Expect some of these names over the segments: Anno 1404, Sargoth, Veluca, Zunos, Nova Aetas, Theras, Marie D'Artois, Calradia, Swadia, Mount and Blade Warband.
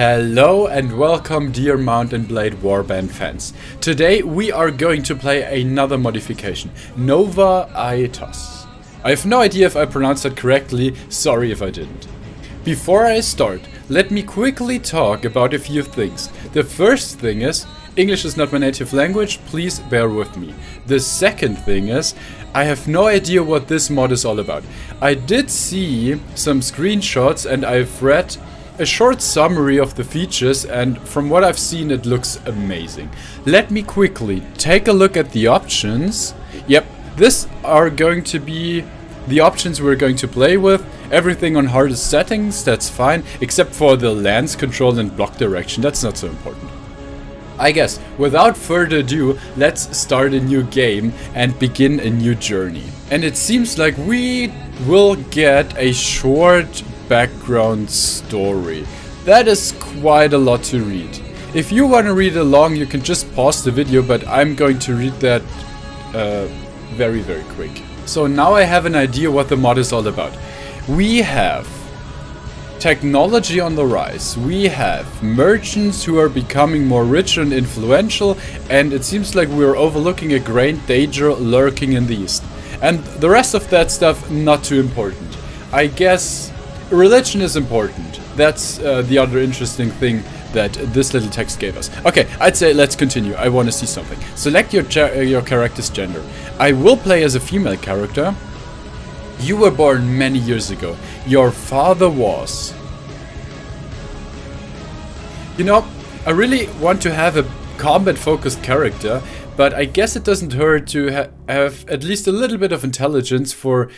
Hello and welcome dear Mount and Blade Warband fans. Today we are going to play another modification, Nova Aetas. I have no idea if I pronounced that correctly, sorry if I didn't. Before I start, let me quickly talk about a few things. The first thing is, English is not my native language, please bear with me. The second thing is, I have no idea what this mod is all about. I did see some screenshots and I've read a short summary of the features, and from what I've seen it looks amazing. Let me quickly take a look at the options. Yep, these are going to be the options we're going to play with. Everything on hardest settings, that's fine, except for the lens control and block direction, that's not so important. I guess, without further ado, let's start a new game and begin a new journey. And it seems like we will get a short background story. That is quite a lot to read. If you want to read along, you can just pause the video, but I'm going to read that very, very quick. So now I have an idea what the mod is all about. We have technology on the rise, we have merchants who are becoming more rich and influential, and it seems like we're overlooking a great danger lurking in the east. And the rest of that stuff, not too important. I guess religion is important. That's the other interesting thing that this little text gave us. Okay, I'd say let's continue. I want to see something. Select your character's gender. I will play as a female character. You were born many years ago. Your father was... You know, I really want to have a combat-focused character, but I guess it doesn't hurt to have at least a little bit of intelligence for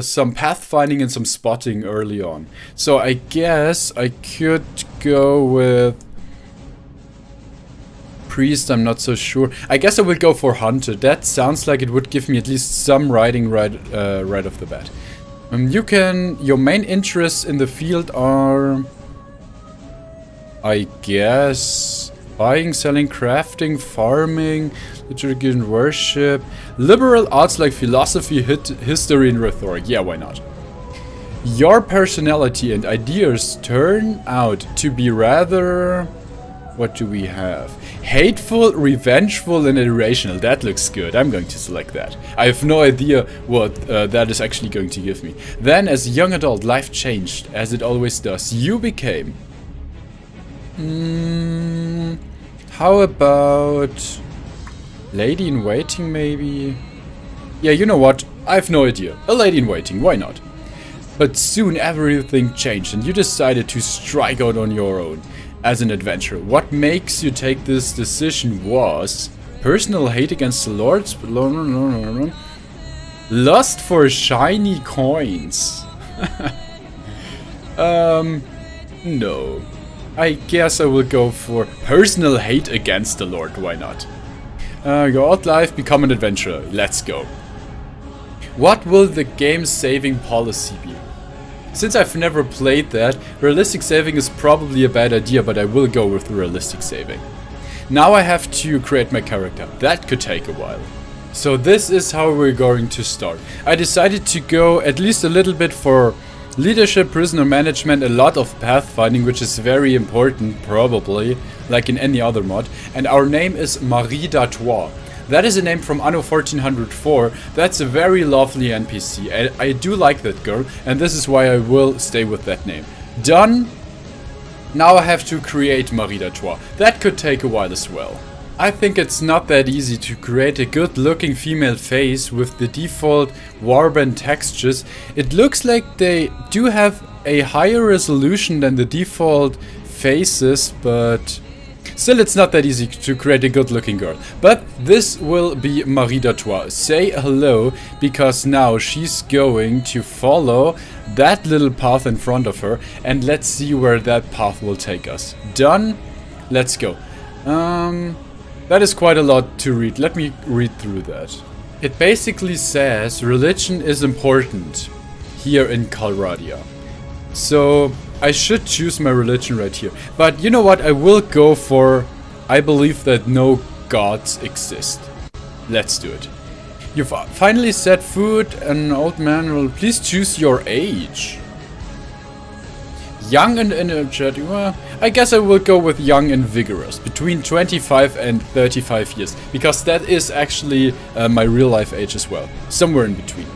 some pathfinding and some spotting early on. So I guess I could go with... priest, I'm not so sure. I guess I will go for hunter. That sounds like it would give me at least some riding right off the bat. Your main interests in the field are, I guess, buying, selling, crafting, farming, liturgy and worship, liberal arts like philosophy, history and rhetoric. Yeah, why not? Your personality and ideas turn out to be rather... What do we have? Hateful, revengeful and irrational. That looks good. I'm going to select that. I have no idea what that is actually going to give me. Then, as a young adult, life changed, as it always does. You became... how about... lady-in-waiting, maybe? Yeah, you know what? I have no idea. A lady-in-waiting, why not? But soon everything changed and you decided to strike out on your own. As an adventurer, what makes you take this decision was personal hate against the lords, lust for shiny coins. No. I guess I will go for personal hate against the lord, why not? Go out life, become an adventurer, let's go. What will the game's saving policy be? Since I've never played that, realistic saving is probably a bad idea, but I will go with realistic saving. Now I have to create my character. That could take a while. So this is how we're going to start. I decided to go at least a little bit for leadership, prisoner management, a lot of pathfinding, which is very important, probably, like in any other mod. And our name is Marie D'Artois. That is a name from Anno 1404. That's a very lovely NPC. I do like that girl, and this is why I will stay with that name. Done. Now I have to create Marie D'Artois. That could take a while as well. I think it's not that easy to create a good looking female face with the default warband textures. It looks like they do have a higher resolution than the default faces, but... still, it's not that easy to create a good-looking girl. But this will be Marie D'Artois. Say hello, because now she's going to follow that little path in front of her. And let's see where that path will take us. Done? Let's go. That is quite a lot to read. Let me read through that. It basically says religion is important here in Calradia. So... I should choose my religion right here, but you know what, I will go for I believe that no gods exist. Let's do it. You finally set foot, an old man will please choose your age. Young and energetic. Well, I guess I will go with young and vigorous, between 25 and 35 years, because that is actually my real life age as well, somewhere in between.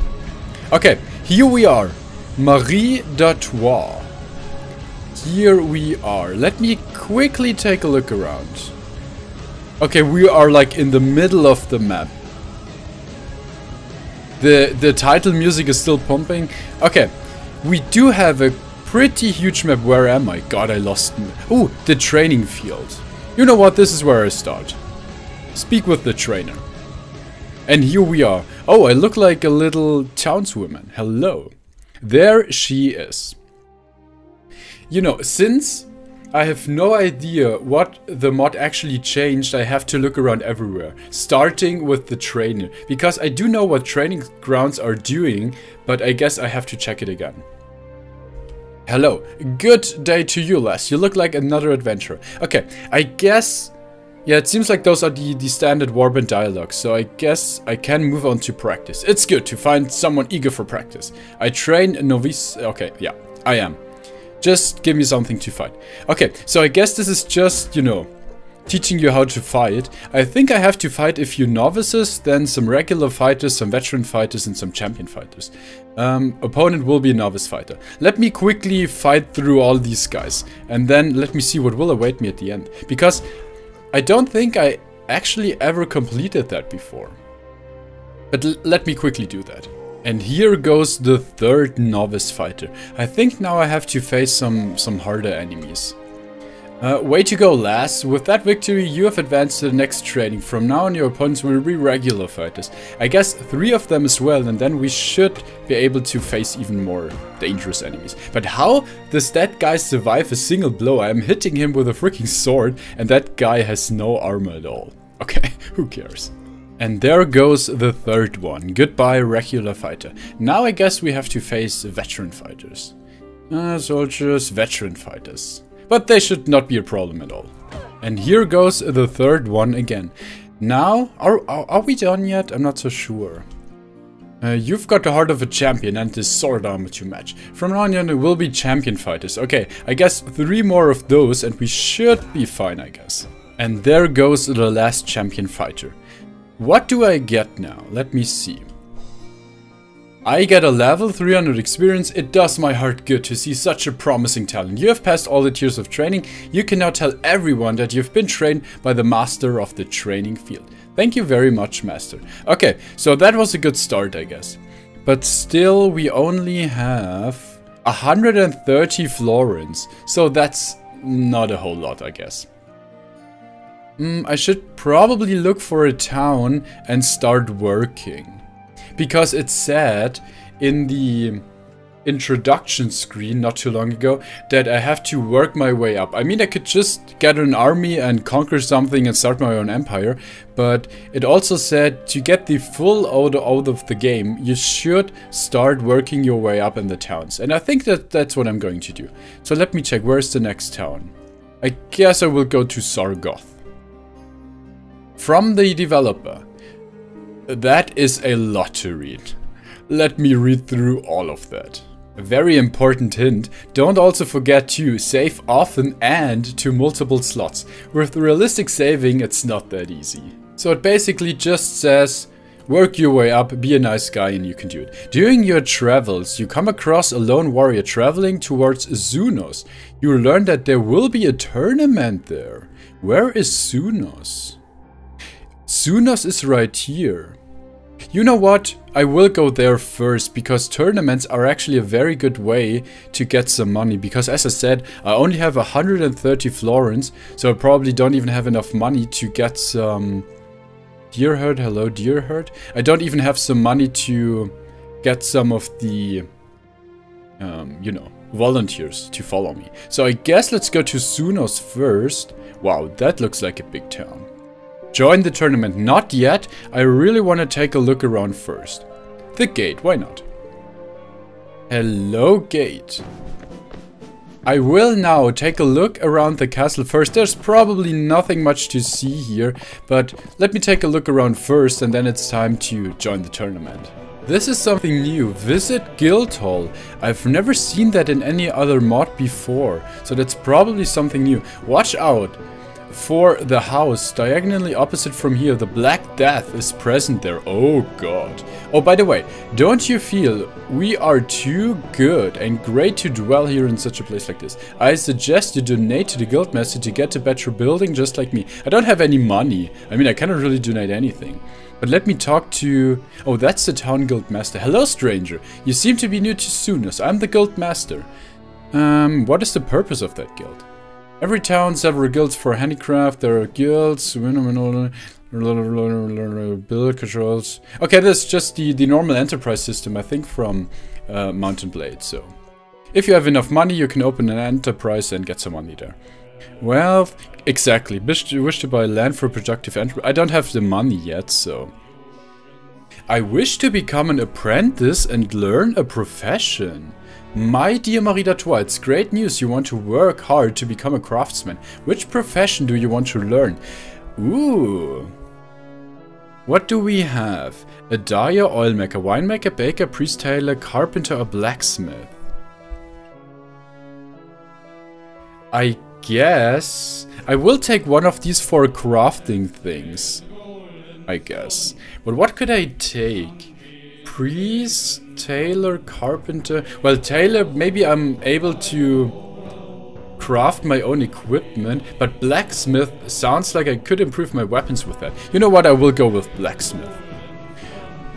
Okay, here we are, Marie D'Artois. Here we are. Let me quickly take a look around. Okay, we are like in the middle of the map. The title music is still pumping. Okay, we do have a pretty huge map. Where am I? God, I lost me. Oh, the training field. You know what? This is where I start. Speak with the trainer. And here we are. Oh, I look like a little townswoman. Hello. There she is. You know, since I have no idea what the mod actually changed, I have to look around everywhere, starting with the trainer, because I do know what training grounds are doing, but I guess I have to check it again. Hello, good day to you, lass. You look like another adventurer. Okay, I guess, yeah, it seems like those are the standard Warband dialogues, so I guess I can move on to practice. It's good to find someone eager for practice. I train a novice. Okay, yeah, I am. Just give me something to fight. Okay, so I guess this is just, you know, teaching you how to fight. I think I have to fight a few novices, then some regular fighters, some veteran fighters, and some champion fighters. Opponent will be a novice fighter. Let me quickly fight through all these guys, and then let me see what will await me at the end. Because I don't think I actually ever completed that before. But let me quickly do that. And here goes the third novice fighter. I think now I have to face some harder enemies. Way to go, lass. With that victory, you have advanced to the next training. From now on, your opponents will be regular fighters. I guess 3 of them as well, and then we should be able to face even more dangerous enemies. But how does that guy survive a single blow? I am hitting him with a freaking sword, and that guy has no armor at all. Okay, who cares? And there goes the third one. Goodbye, regular fighter. Now I guess we have to face veteran fighters. Soldiers, veteran fighters. But they should not be a problem at all. And here goes the third one again. Now, are we done yet? I'm not so sure. You've got the heart of a champion and this sword armor to match. From now on, it will be champion fighters. Okay, I guess 3 more of those and we should be fine, I guess. And there goes the last champion fighter. What do I get now? Let me see. I get a level 300 experience. It does my heart good to see such a promising talent. You have passed all the tiers of training. You can now tell everyone that you've been trained by the master of the training field. Thank you very much, master. Okay, so that was a good start, I guess. But still, we only have 130 florins. So that's not a whole lot, I guess. I should probably look for a town and start working. Because it said in the introduction screen not too long ago that I have to work my way up. I mean, I could just get an army and conquer something and start my own empire. But it also said to get the full order out of the game, you should start working your way up in the towns. And I think that's what I'm going to do. So let me check. Where's the next town? I guess I will go to Sargoth. From the developer. That is a lot to read. Let me read through all of that. A very important hint. Don't also forget to save often and to multiple slots. With realistic saving, it's not that easy. So it basically just says, work your way up, be a nice guy, and you can do it. During your travels, you come across a lone warrior traveling towards Zunos. You learn that there will be a tournament there. Where is Zunos? Zunos is right here. You know what? I will go there first, because tournaments are actually a very good way to get some money. Because as I said, I only have 130 florins, so I probably don't even have enough money to get some deer herd. Hello, deer herd. I don't even have some money to get some of the, you know, volunteers to follow me. So I guess let's go to Zunos first. Wow, that looks like a big town. Join the tournament. Not yet. I really want to take a look around first. The gate, why not? Hello, gate. I will now take a look around the castle first. There's probably nothing much to see here, but let me take a look around first, and then it's time to join the tournament. This is something new. Visit Guildhall. I've never seen that in any other mod before, so that's probably something new. Watch out for the house diagonally opposite from here. The Black Death is present there. Oh god. Oh, by the way, don't you feel we are too good and great to dwell here in such a place like this? I suggest you donate to the guildmaster to get a better building, just like me. I don't have any money. I mean, I cannot really donate anything. But let me talk to... Oh, that's the town guildmaster. Hello, stranger. You seem to be new to Zunos. I'm the guildmaster. What is the purpose of that guild? Every town, several guilds for handicraft. There are guilds, build controls. Okay, that's just the normal enterprise system, I think, from Mount and Blade. So, if you have enough money, you can open an enterprise and get some money there. Well, exactly. Wish to buy land for productive enterprise. I don't have the money yet, so. I wish to become an apprentice and learn a profession. My dear Marie D'Artois, it's great news. You want to work hard to become a craftsman. Which profession do you want to learn? Ooh. What do we have? A dyer, oil maker, winemaker, baker, priest, tailor, carpenter, or blacksmith? I guess I will take one of these for crafting things, I guess. But what could I take? Priest, tailor, carpenter. Well, tailor, maybe I'm able to craft my own equipment, but blacksmith sounds like I could improve my weapons with that. You know what? I will go with blacksmith.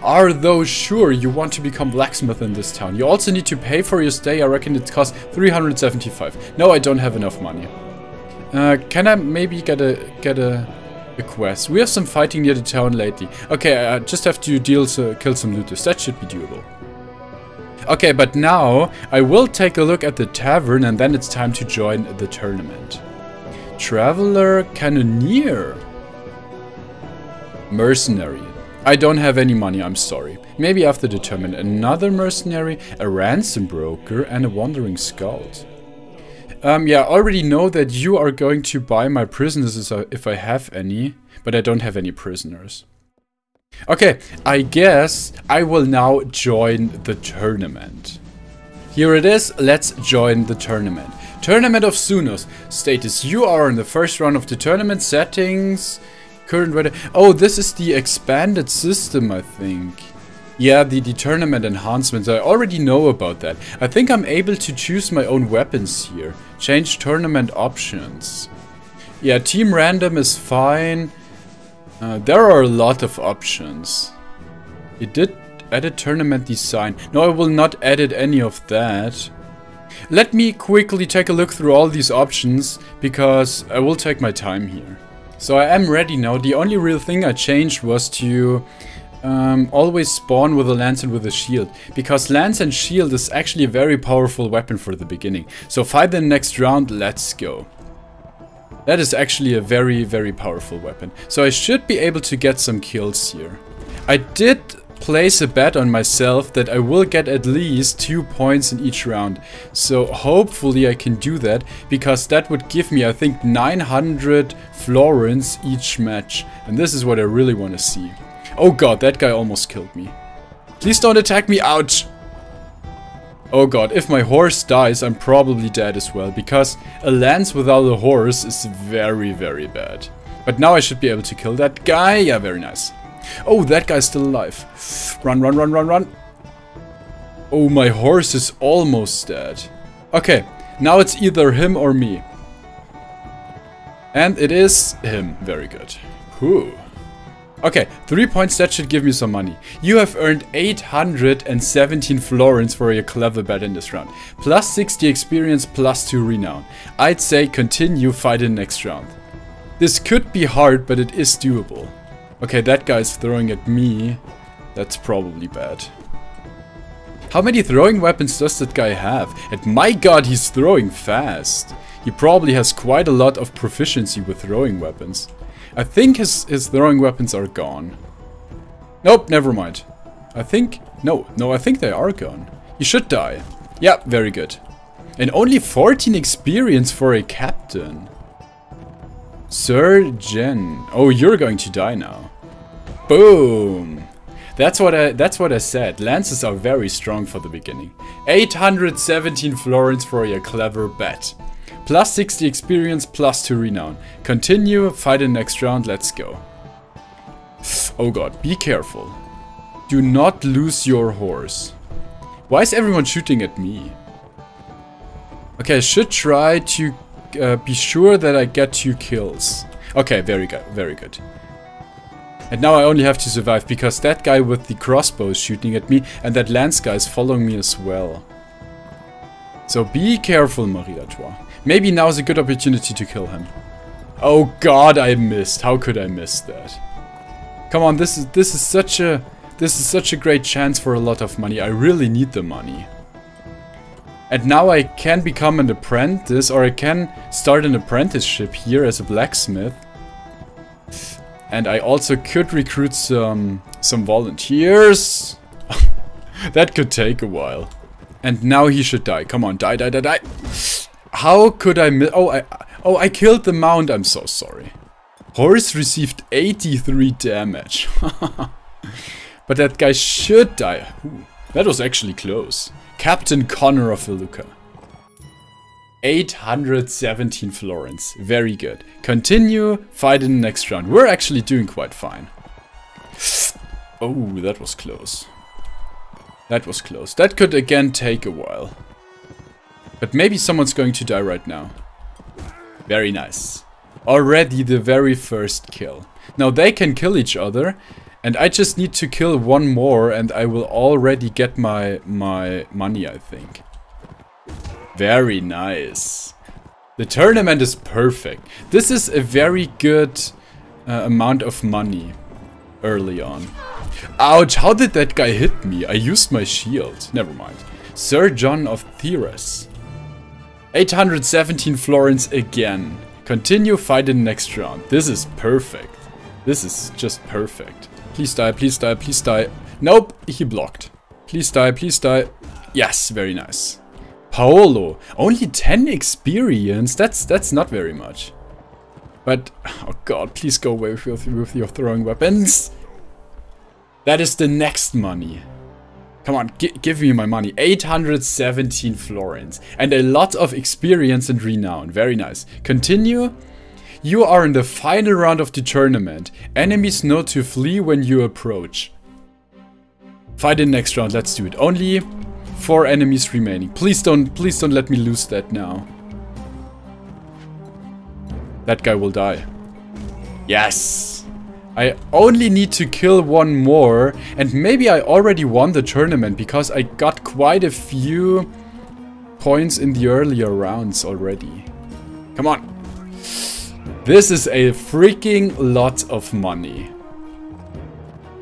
Are those sure you want to become blacksmith in this town? You also need to pay for your stay. I reckon it costs 375. No, I don't have enough money. Can I maybe get a quest? We have some fighting near the town lately. Okay, I just have to kill some looters. That should be doable. Okay, but now I will take a look at the tavern, and then it's time to join the tournament. Traveler, cannoneer, mercenary. I don't have any money, I'm sorry. Maybe after the tournament. Another mercenary, a ransom broker, and a wandering scout. Yeah, I already know that you are going to buy my prisoners if I have any, but I don't have any prisoners. Okay, I guess I will now join the tournament. Here it is, let's join the tournament. Tournament of Zunos. Status, you are in the first round of the tournament. Settings, current weather. Oh, this is the expanded system, I think. Yeah, the tournament enhancements. I already know about that. I think I'm able to choose my own weapons here. Change tournament options. Yeah, team random is fine. There are a lot of options. It did edit tournament design. No, I will not edit any of that. Let me quickly take a look through all these options, because I will take my time here. So I am ready now. The only real thing I changed was to always spawn with a lance and with a shield, because lance and shield is actually a very powerful weapon for the beginning. So fight the next round, let's go. That is actually a very, very powerful weapon. So I should be able to get some kills here. I did place a bet on myself that I will get at least 2 points in each round. So hopefully I can do that, because that would give me, I think, 900 florins each match. And this is what I really want to see. Oh god, that guy almost killed me. Please don't attack me, ouch! Oh god, if my horse dies, I'm probably dead as well, because a lance without a horse is very, very bad. But now I should be able to kill that guy. Yeah, very nice. Oh, that guy's still alive. Run, run, run, run, run. Oh, my horse is almost dead. Okay, now it's either him or me. And it is him. Very good. Cool. Okay, 3 points, that should give me some money. You have earned 817 florins for your clever bet in this round. Plus 60 experience, plus 2 renown. I'd say continue fighting next round. This could be hard, but it is doable. Okay, that guy's throwing at me. That's probably bad. How many throwing weapons does that guy have? And my god, he's throwing fast. He probably has quite a lot of proficiency with throwing weapons. I think his throwing weapons are gone. Nope, never mind. I think... No, I think they are gone. You should die. Yeah, very good. And only 14 experience for a captain. Sir Jen. Oh, you're going to die now. Boom. That's what I said. Lances are very strong for the beginning. 817 florins for your clever bet. Plus 60 experience, plus 2 renown. Continue, fight the next round, let's go. Oh god, be careful. Do not lose your horse. Why is everyone shooting at me? Okay, I should try to be sure that I get 2 kills. Okay, very good, very good. And now I only have to survive, because that guy with the crossbow is shooting at me, and that lance guy is following me as well. So be careful, Marie D'Artois. Maybe now is a good opportunity to kill him. Oh god, I missed. How could I miss that? Come on, this is such a great chance for a lot of money. I really need the money. And now I can become an apprentice, or I can start an apprenticeship here as a blacksmith. And I also could recruit some volunteers. That could take a while. And now he should die. Come on, die, die, die, die. How could I miss? Oh, I killed the mount. I'm so sorry. Horse received 83 damage. But that guy should die. Ooh, that was actually close. Captain Connor of Veluca. 817 florins. Very good. Continue, fight in the next round. We're actually doing quite fine. Oh, that was close. That was close. That could again take a while. But maybe someone's going to die right now. Very nice. Already the very first kill. Now they can kill each other. And I just need to kill one more and I will already get my money, I think. Very nice. The tournament is perfect. This is a very good amount of money early on. Ouch, how did that guy hit me? I used my shield. Never mind. Sir John of Theras. 817 florins again. Continue, fight in the next round. This is perfect. This is just perfect. Please die, please die, please die. Nope, he blocked. Please die, please die. Yes, very nice. Paolo, only 10 experience. That's not very much. But, oh god, please go away with your throwing weapons. That is the next money. Come on, give me my money. 817 florins. And a lot of experience and renown. Very nice. Continue. You are in the final round of the tournament. Enemies know to flee when you approach. Fight in the next round, let's do it. Only 4 enemies remaining. Please don't let me lose that now. That guy will die. Yes! I only need to kill one more, and maybe I already won the tournament because I got quite a few points in the earlier rounds already. Come on! This is a freaking lot of money.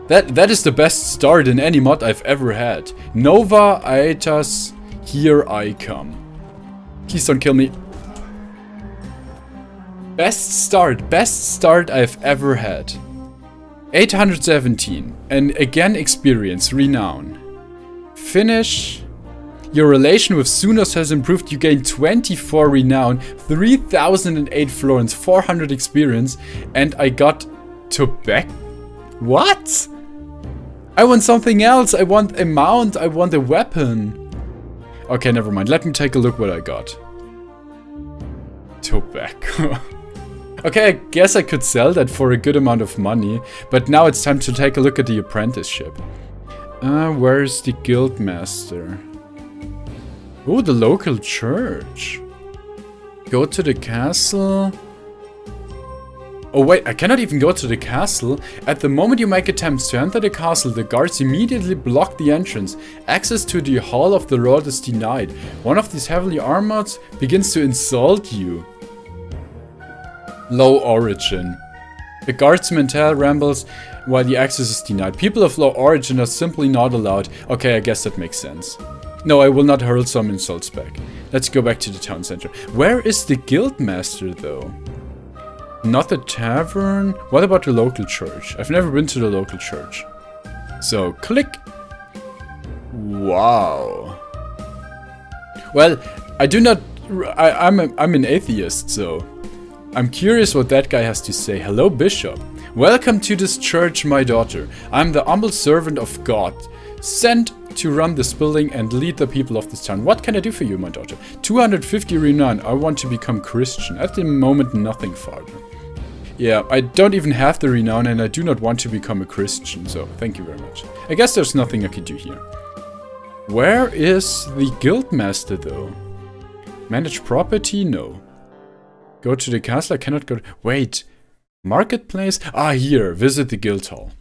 That is the best start in any mod I've ever had. Nova Aetas, here I come. Please don't kill me. Best start I've ever had. 817, and again experience, renown. Finish. Your relation with Zunos has improved. You gain 24 renown, 3008 florins, 400 experience, and I got tobacco. What? I want something else. I want a mount. I want a weapon. Okay, never mind. Let me take a look what I got. Tobacco. Okay, I guess I could sell that for a good amount of money, but now it's time to take a look at the apprenticeship. Where is the guild master? Oh, the local church. Go to the castle. Oh wait, I cannot even go to the castle. At the moment you make attempts to enter the castle, the guards immediately block the entrance. Access to the Hall of the Lord is denied. One of these heavenly armots begins to insult you. Low origin. The guardsman rambles while the access is denied. People of low origin are simply not allowed. Okay, I guess that makes sense. No, I will not hurl some insults back. Let's go back to the town center. Where is the guild master though? Not the tavern? What about the local church? I've never been to the local church. So, click. Wow. Well, I do not... I'm an atheist, so... I'm curious what that guy has to say. Hello, Bishop. Welcome to this church, my daughter. I am the humble servant of God, sent to run this building and lead the people of this town. What can I do for you, my daughter? 250 renown. I want to become Christian. At the moment, nothing, father. Yeah, I don't even have the renown and I do not want to become a Christian, so thank you very much. I guess there's nothing I can do here. Where is the guildmaster, though? Manage property? No. Go to the castle? I cannot go... Wait. Marketplace? Ah, here. Visit the guild hall.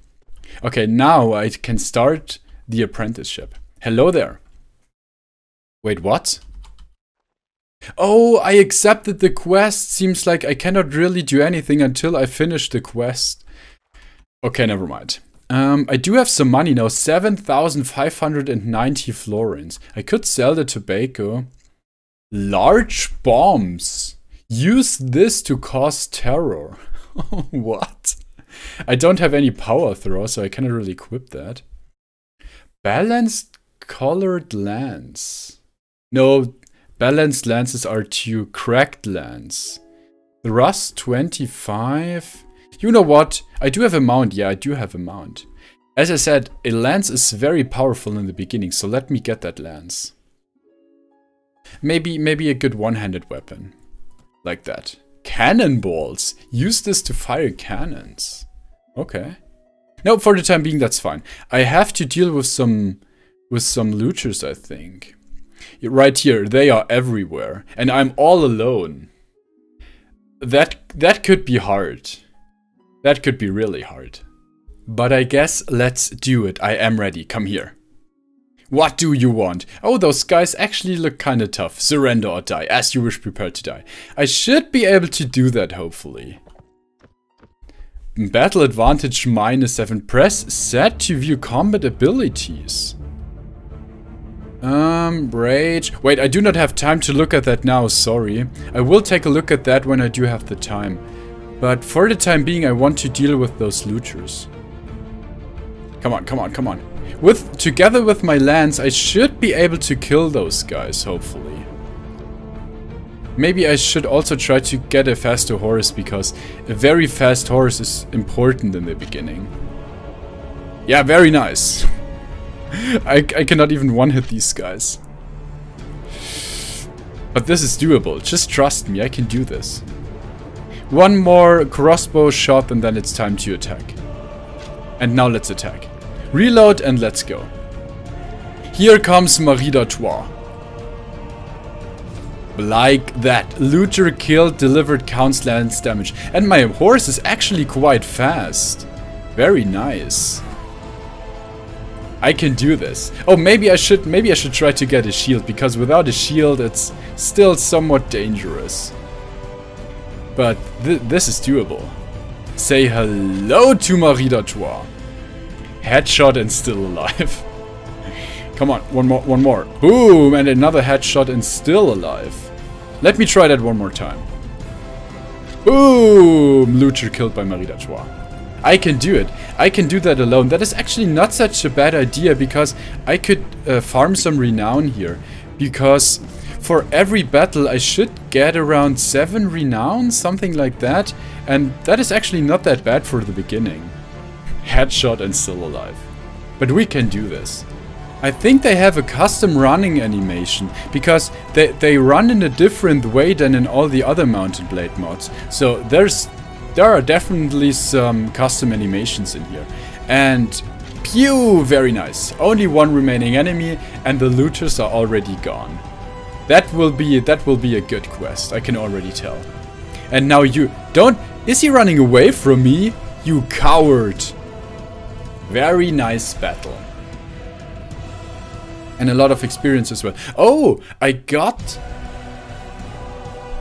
Okay, now I can start the apprenticeship. Hello there. Wait, what? Oh, I accepted the quest. Seems like I cannot really do anything until I finish the quest. Okay, never mind. I do have some money now. 7,590 florins. I could sell the tobacco. Large bombs. Use this to cause terror. What? I don't have any power throw, so I cannot really equip that. Balanced colored lance. No, balanced lances are too cracked lance. Thrust 25. You know what? I do have a mount. Yeah, I do have a mount. As I said, a lance is very powerful in the beginning, so let me get that lance. Maybe a good one-handed weapon. Like that. Cannonballs. Use this to fire cannons. Okay. No, for the time being, that's fine. I have to deal with some looters, I think. Right here, they are everywhere. And I'm all alone. That could be hard. That could be really hard. But I guess let's do it. I am ready. Come here. What do you want? Oh, those guys actually look kinda tough. Surrender or die, as you wish, prepare to die. I should be able to do that, hopefully. Battle advantage -7. Press Z to view combat abilities. Rage. Wait, I do not have time to look at that now, sorry. I will take a look at that when I do have the time. But for the time being, I want to deal with those looters. Come on, come on, come on. Together with my lance, I should be able to kill those guys, hopefully. Maybe I should also try to get a faster horse, because a very fast horse is important in the beginning. Yeah, very nice. I cannot even one-hit these guys. But this is doable. Just trust me, I can do this. One more crossbow shot and then it's time to attack. And now let's attack. Reload and let's go. Here comes Marie D'Artois. Like that. Looter killed, delivered counts lance damage. And my horse is actually quite fast. Very nice. I can do this. Oh, maybe I should try to get a shield, because without a shield it's still somewhat dangerous. But this is doable. Say hello to Marie D'Artois. Headshot and still alive. Come on, one more. Boom, and another headshot and still alive. Let me try that one more time. Boom, looter killed by Marie D'Artois. I can do it. I can do that alone. That is actually not such a bad idea, because I could farm some renown here. Because for every battle I should get around 7 renown, something like that. And that is actually not that bad for the beginning. Headshot and still alive. But we can do this. I think they have a custom running animation, because they run in a different way than in all the other Mount and Blade mods. So there are definitely some custom animations in here. And pew! Very nice. Only one remaining enemy and the looters are already gone. That will be a good quest, I can already tell. And now you don't... Is he running away from me? You coward! Very nice battle. And a lot of experience as well. Oh, I got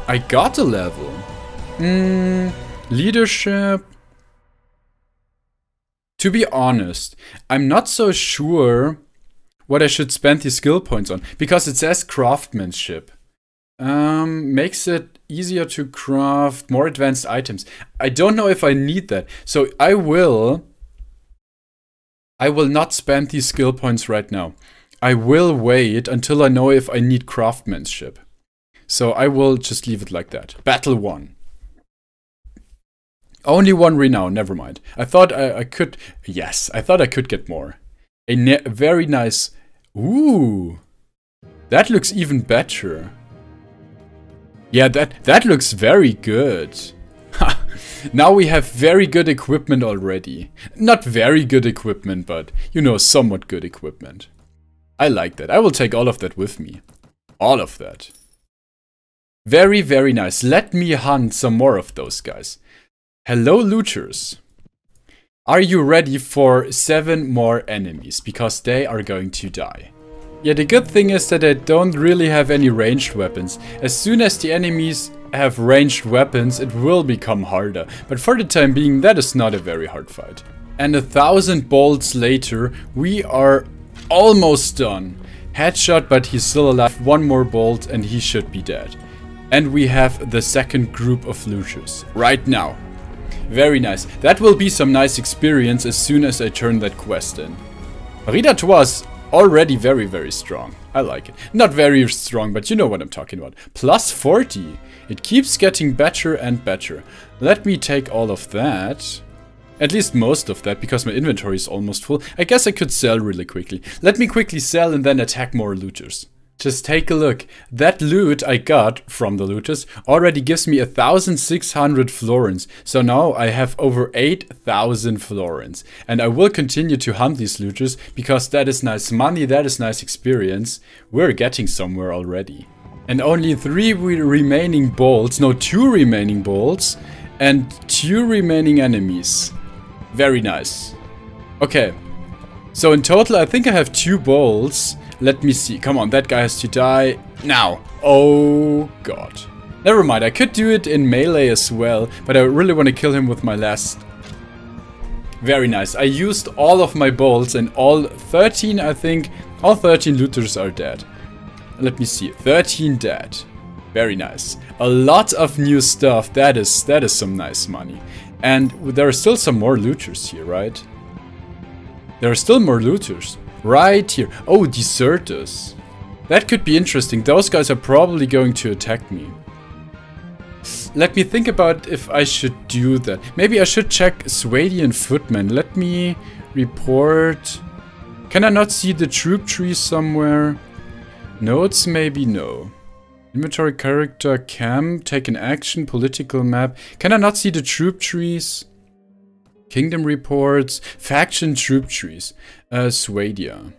a level. Leadership. To be honest, I'm not so sure what I should spend these skill points on, because it says craftsmanship. Makes it easier to craft more advanced items. I don't know if I need that. So I will not spend these skill points right now. I will wait until I know if I need craftsmanship. So I will just leave it like that. Battle 1. Only one renown, never mind. I thought I could... Yes, I thought I could get more. A very nice... Ooh! That looks even better. Yeah, that looks very good. Now we have very good equipment already. Not very good equipment, but, you know, somewhat good equipment. I like that. I will take all of that with me. All of that. Very, very nice. Let me hunt some more of those guys. Hello, looters. Are you ready for 7 more enemies? Because they are going to die. Yeah, the good thing is that I don't really have any ranged weapons. As soon as the enemies have ranged weapons, it will become harder. But for the time being, that is not a very hard fight. And 1,000 bolts later, we are almost done. Headshot, but he's still alive. One more bolt and he should be dead. And we have the second group of looters right now. Very nice. That will be some nice experience as soon as I turn that quest in. Marie D'Artois already very, very strong. I like it. Not very strong, but you know what I'm talking about. Plus 40. It keeps getting better and better. Let me take all of that. At least most of that, because my inventory is almost full. I guess I could sell really quickly. Let me quickly sell and then attack more looters. Just take a look. That loot I got from the looters already gives me 1,600 florins. So now I have over 8,000 florins. And I will continue to hunt these looters because that is nice money, that is nice experience. We're getting somewhere already. And only 3 remaining bolts, no, 2 remaining bolts and 2 remaining enemies. Very nice. Okay. So in total, I think I have 2 bolts. Let me see. Come on, that guy has to die now. Oh, God. Never mind, I could do it in melee as well, but I really want to kill him with my last... Very nice. I used all of my bolts and all 13, I think. All 13 looters are dead. Let me see. 13 dead. Very nice. A lot of new stuff. That is some nice money. And there are still some more looters here, right? There are still more looters. Right here. Oh, deserters. That could be interesting. Those guys are probably going to attack me. Let me think about if I should do that. Maybe I should check Swadian Footman. Let me report. Can I not see the troop tree somewhere? Notes, maybe no. Inventory, character, cam, take an action, political map. Can I not see the troop trees? Kingdom reports, faction troop trees, Swadia.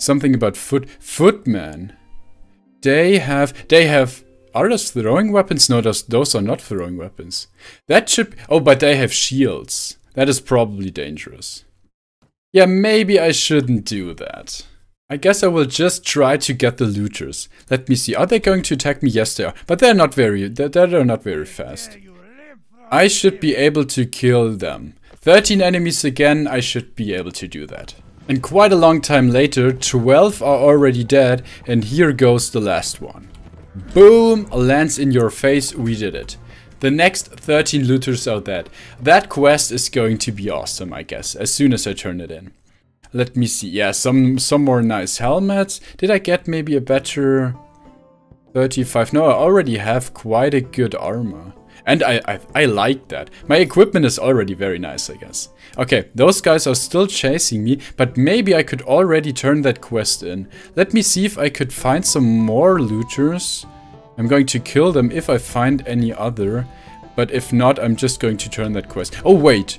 Something about footman. They have, are those throwing weapons? No, those are not throwing weapons. That should, oh, but they have shields. That is probably dangerous. Yeah, maybe I shouldn't do that. I guess I will just try to get the looters. Let me see, are they going to attack me? Yes, they are, but they're not very fast. I should be able to kill them. 13 enemies again, I should be able to do that. And quite a long time later, 12 are already dead, and here goes the last one. Boom! Lands in your face, we did it. The next 13 looters are dead. That quest is going to be awesome, I guess, as soon as I turn it in. Let me see, yeah, some more nice helmets. Did I get maybe a better 35? No, I already have quite a good armor. And I like that. My equipment is already very nice, I guess. Okay, those guys are still chasing me, but maybe I could already turn that quest in. Let me see if I could find some more looters. I'm going to kill them if I find any other. But if not, I'm just going to turn that quest. Oh, wait.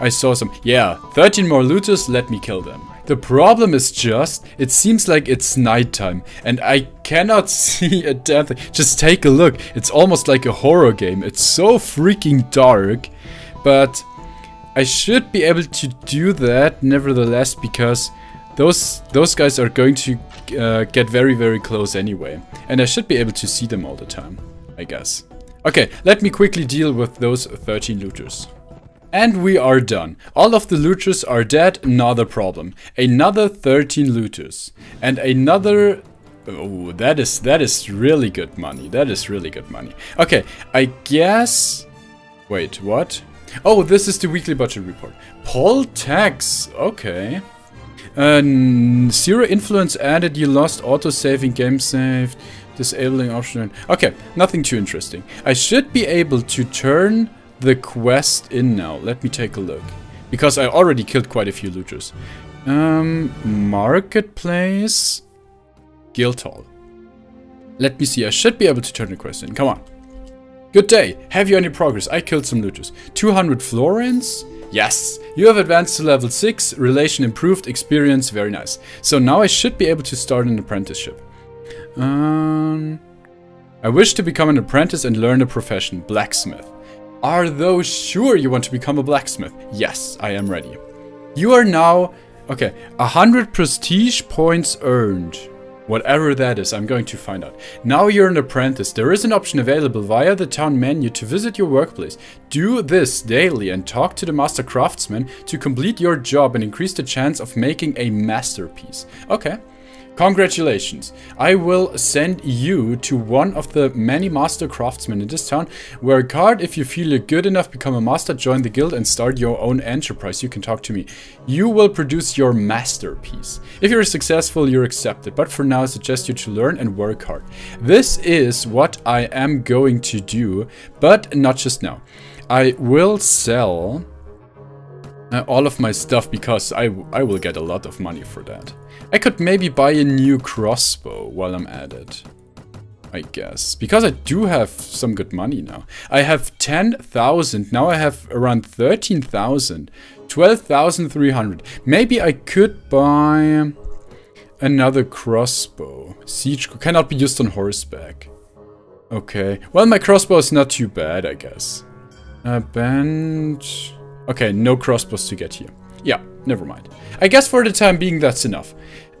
I saw some. Yeah, 13 more looters. Let me kill them. The problem is just, it seems like it's nighttime and I cannot see a damn thing. Just take a look. It's almost like a horror game. It's so freaking dark. But I should be able to do that nevertheless because those guys are going to get very, very close anyway. And I should be able to see them all the time, I guess. Okay, let me quickly deal with those 13 looters. And we are done. All of the looters are dead, not a problem. Another 13 looters. And another... Oh, that is really good money. That is really good money. Okay, I guess... Wait, what? Oh, this is the weekly budget report. Poll tax. Okay. Zero influence added. You lost auto-saving, game saved. Disabling option. Okay, nothing too interesting. I should be able to turn the quest in now. Let me take a look. Because I already killed quite a few looters. Marketplace. Guild Hall. Let me see. I should be able to turn the quest in. Come on. Good day. Have you any progress? I killed some looters. 200 florins? Yes. You have advanced to level 6. Relation improved. Experience. Very nice. So now I should be able to start an apprenticeship. I wish to become an apprentice and learn a profession. Blacksmith. Are those sure you want to become a blacksmith? Yes, I am ready. You are now... Okay. 100 prestige points earned. Whatever that is, I'm going to find out. Now you're an apprentice. There is an option available via the town menu to visit your workplace. Do this daily and talk to the master craftsman to complete your job and increase the chance of making a masterpiece. Okay. Congratulations. I will send you to one of the many master craftsmen in this town. Work hard. If you feel you're good enough, become a master, join the guild and start your own enterprise. You can talk to me. You will produce your masterpiece. If you're successful, you're accepted. But for now, I suggest you to learn and work hard. This is what I am going to do, but not just now. I will sell all of my stuff because I will get a lot of money for that. I could maybe buy a new crossbow while I'm at it, I guess. Because I do have some good money now. I have 10,000. Now I have around 13,000. 12,300. Maybe I could buy another crossbow. Siege cannot be used on horseback. Okay. Well, my crossbow is not too bad, I guess. Bench. Okay, no crossbows to get here. Yeah, never mind. I guess for the time being, that's enough.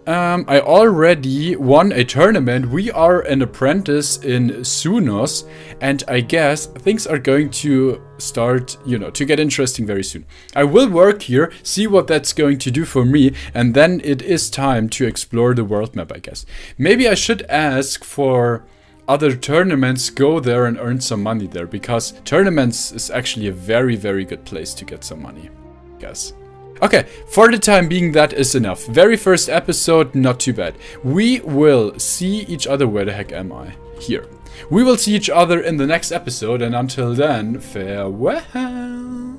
I already won a tournament. We are an apprentice in Zunos, and I guess things are going to start, you know, to get interesting very soon. I will work here, see what that's going to do for me, and then it is time to explore the world map, I guess. Maybe I should ask for other tournaments, go there and earn some money there, because tournaments is actually a very, very good place to get some money, I guess. Okay, for the time being, that is enough. Very first episode, not too bad. We will see each other. Where the heck am I? Here. We will see each other in the next episode, and until then, farewell.